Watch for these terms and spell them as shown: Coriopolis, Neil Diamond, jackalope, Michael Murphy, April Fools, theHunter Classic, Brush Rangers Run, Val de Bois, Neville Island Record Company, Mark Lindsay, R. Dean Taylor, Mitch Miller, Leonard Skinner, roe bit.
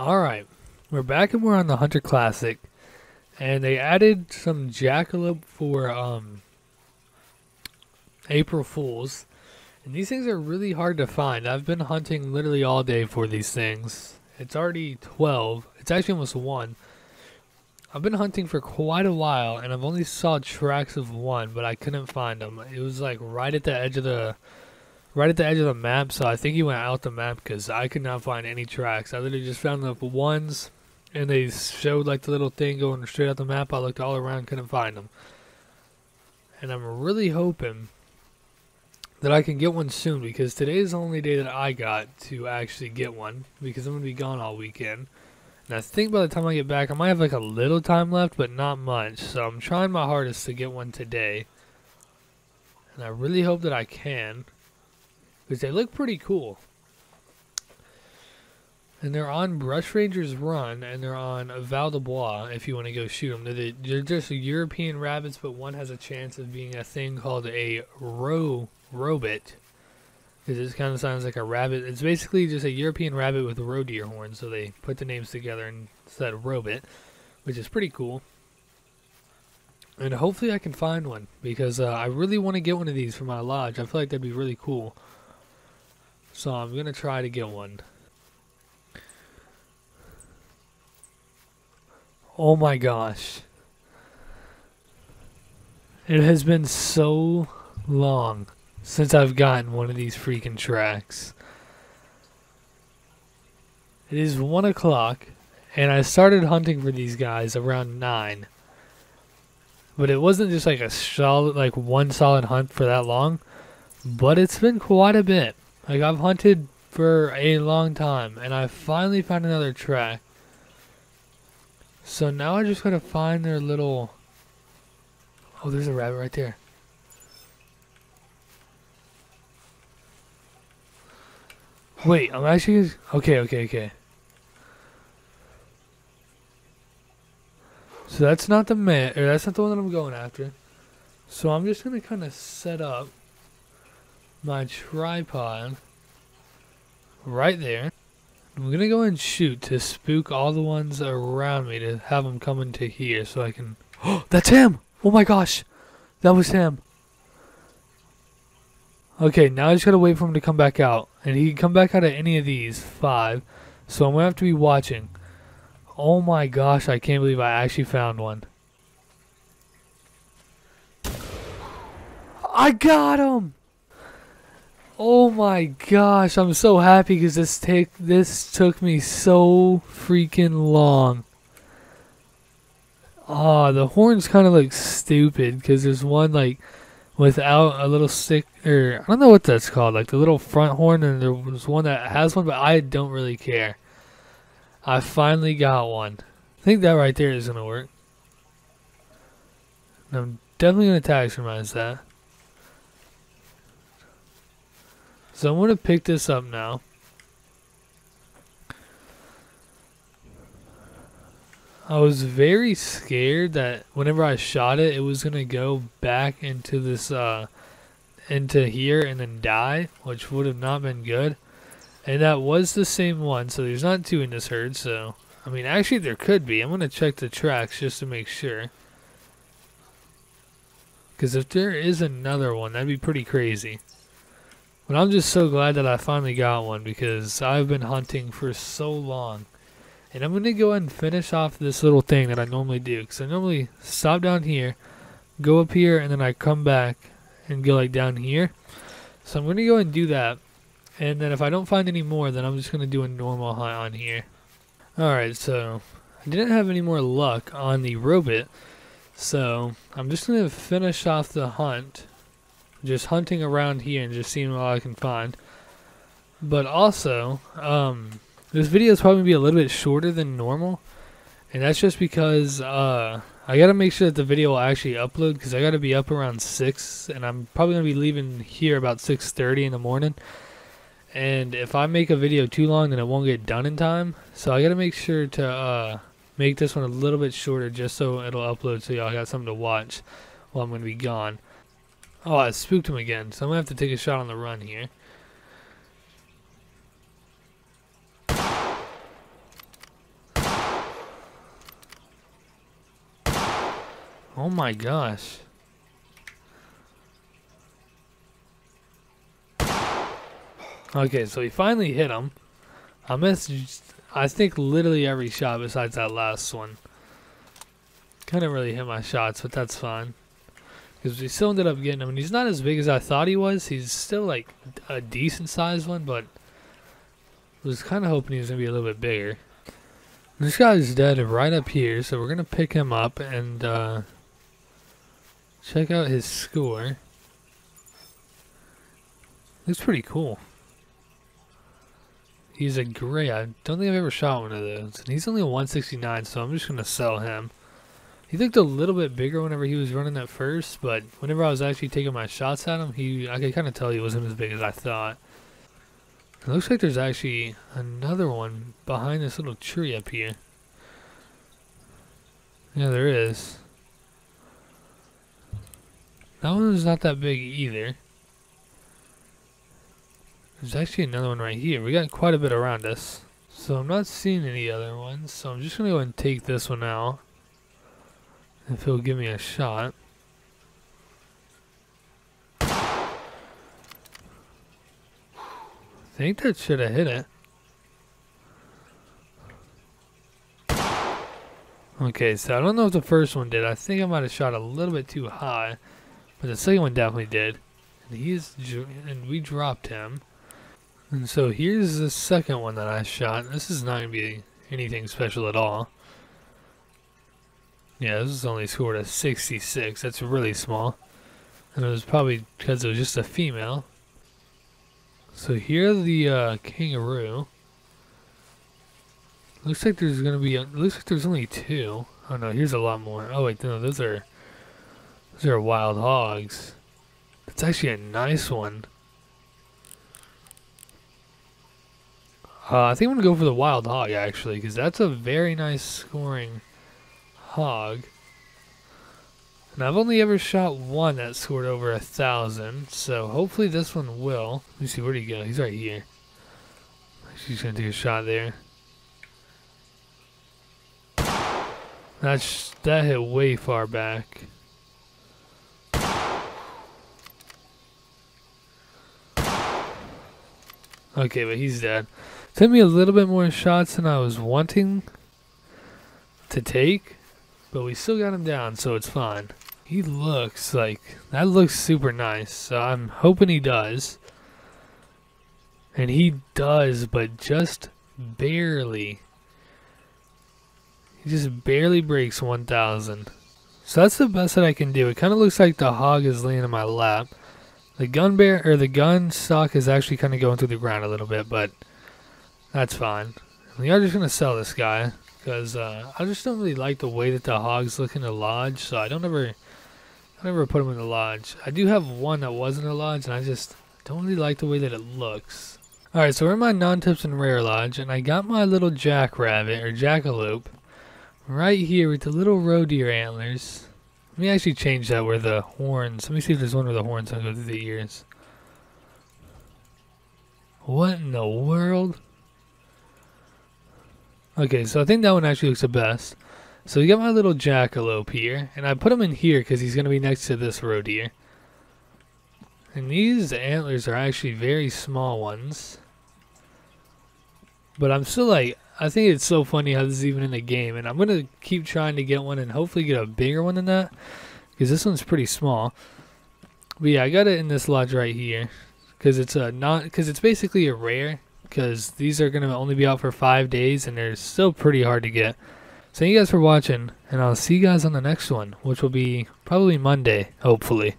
Alright, we're back and we're on the Hunter Classic, and they added some jackalope for April Fools, and these things are really hard to find. I've been hunting literally all day for these things. It's already 12, it's actually almost 1. I've been hunting for quite a while and I've only saw tracks of one, but I couldn't find them. It was like right at the edge of the map, so I think he went out the map because I could not find any tracks. I literally just found the ones, and they showed like the little thing going straight out the map. I looked all around, couldn't find them. And I'm really hoping that I can get one soon, because today is the only day that I got to actually get one, because I'm going to be gone all weekend. And I think by the time I get back, I might have like a little time left, but not much. So I'm trying my hardest to get one today. And I really hope that I can, because they look pretty cool. And they're on Brush Rangers Run, and they're on Val de Bois if you want to go shoot them. They're just European rabbits, but one has a chance of being a thing called a roe bit, because it just kind of sounds like a rabbit. It's basically just a European rabbit with roe deer horns, so they put the names together and said roe bit, which is pretty cool. And hopefully I can find one, because I really want to get one of these for my lodge. I feel like that'd be really cool. So I'm going to try to get one. Oh my gosh. It has been so long since I've gotten one of these freaking tracks. It is 1 o'clock and I started hunting for these guys around 9. But it wasn't just like a solid, like one solid hunt for that long. But it's been quite a bit. Like, I've hunted for a long time, and I finally found another track. So now I just gotta find their little... Oh, there's a rabbit right there. Wait, I'm actually... Okay. So that's not the man, or that's not the one that I'm going after. So I'm just gonna kind of set up my tripod right there. I'm gonna go and shoot to spook all the ones around me, to have them come into here so I can... Oh, that's him! Oh my gosh! That was him! Okay, now I just gotta wait for him to come back out. And he can come back out of any of these 5. So I'm gonna have to be watching. Oh my gosh, I can't believe I actually found one. I got him! Oh my gosh, I'm so happy, because this took me so freaking long. Ah, the horns kind of look stupid, because there's one like without a little stick, or I don't know what that's called, like the little front horn, and there was one that has one, but I don't really care. I finally got one. I think that right there is going to work. And I'm definitely going to taxidermize that. So I'm going to pick this up now. I was very scared that whenever I shot it, it was going to go back into this, into here and then die, which would have not been good. And that was the same one, so there's not 2 in this herd, so... I mean, actually there could be. I'm going to check the tracks just to make sure, because if there is another one, that'd be pretty crazy. But I'm just so glad that I finally got one, because I've been hunting for so long. And I'm going to go ahead and finish off this little thing that I normally do, because I normally stop down here, go up here, and then I come back and go like down here. So I'm going to go ahead and do that. And then if I don't find any more, then I'm just going to do a normal hunt on here. Alright, so I didn't have any more luck on the roe bit, so I'm just going to finish off the hunt, just hunting around here and just seeing what I can find. But also, this video is probably going to be a little bit shorter than normal, and that's just because I got to make sure that the video will actually upload, because I got to be up around 6, and I'm probably going to be leaving here about 6:30 in the morning. And if I make a video too long, then it won't get done in time, so I got to make sure to make this one a little bit shorter, just so it'll upload, so y'all got something to watch while I'm going to be gone. Oh, I spooked him again, so I'm going to have to take a shot on the run here. Oh my gosh. Okay, so he finally hit him. I missed, I think, literally every shot besides that last one. Couldn't really hit my shots, but that's fine. Because we still ended up getting him. And he's not as big as I thought he was. He's still, like, a decent-sized one, but I was kind of hoping he was going to be a little bit bigger. This guy's dead right up here, so we're going to pick him up and check out his score. Looks pretty cool. He's a gray. I don't think I've ever shot one of those. And he's only 169, so I'm just going to sell him. He looked a little bit bigger whenever he was running at first, but whenever I was actually taking my shots at him, I could kind of tell he wasn't as big as I thought. It looks like there's actually another one behind this little tree up here. Yeah, there is. That one was not that big either. There's actually another one right here. We got quite a bit around us. So I'm not seeing any other ones. So I'm just going to go and take this one out. If he'll give me a shot. I think that should have hit it. Okay, so I don't know if the first one did. I think I might have shot a little bit too high. But the second one definitely did. And, we dropped him. And so here's the second one that I shot. This is not going to be anything special at all. Yeah, this is only scored a 66. That's really small. And it was probably because it was just a female. So here's the kangaroo. Looks like there's going to be... looks like there's only two. Oh no, here's a lot more. Oh wait, no, those are wild hogs. That's actually a nice one. I think I'm going to go for the wild hog, actually, because that's a very nice scoring hog. And I've only ever shot one that scored over 1,000, so hopefully this one will. Let me see, where'd he go? He's right here. She's going to take a shot there. That hit way far back. Okay, but he's dead. Took me a little bit more shots than I was wanting to take, but we still got him down, so it's fine. He looks like... that looks super nice, so I'm hoping he does. And he does, but just barely. He just barely breaks 1,000. So that's the best that I can do. It kind of looks like the hog is laying in my lap. The gun stock is actually kind of going through the ground a little bit, but that's fine. We are just going to sell this guy, because I just don't really like the way that the hogs look in the lodge, so I don't ever put them in the lodge. I do have one that was in the lodge, and I just don't really like the way that it looks. Alright, so we're in my non-tips and rare lodge, and I got my little jackrabbit, or jackalope, right here with the little roe deer antlers. Let me actually change that where the horns... let me see if there's one where the horns don't go through the ears. What in the world? Okay, so I think that one actually looks the best. So we got my little jackalope here. And I put him in here because he's going to be next to this roe deer. And these antlers are actually very small ones. But I'm still like... I think it's so funny how this is even in the game, and I'm going to keep trying to get one and hopefully get a bigger one than that, because this one's pretty small. But yeah, I got it in this lodge right here, because it's basically a rare, because these are going to only be out for 5 days, and they're still pretty hard to get. So thank you guys for watching, and I'll see you guys on the next one, which will be probably Monday, hopefully.